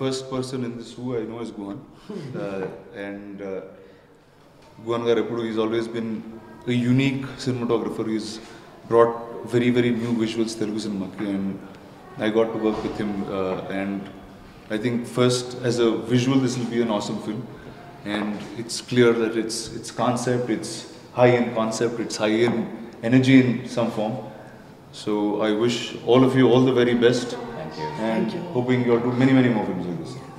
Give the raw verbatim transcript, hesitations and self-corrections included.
first person in this who I know is Guhan. uh, and uh, Guhan Garepudu has always been a unique cinematographer. He's brought very, very new visuals Telugu cinemaki, and I got to work with him. Uh, and I think first, as a visual, this will be an awesome film. And it's clear that it's it's concept, it's high in concept, it's high in energy in some form. So I wish all of you all the very best. Thank you. And Thank you. Hoping you'll do many, many more films like this.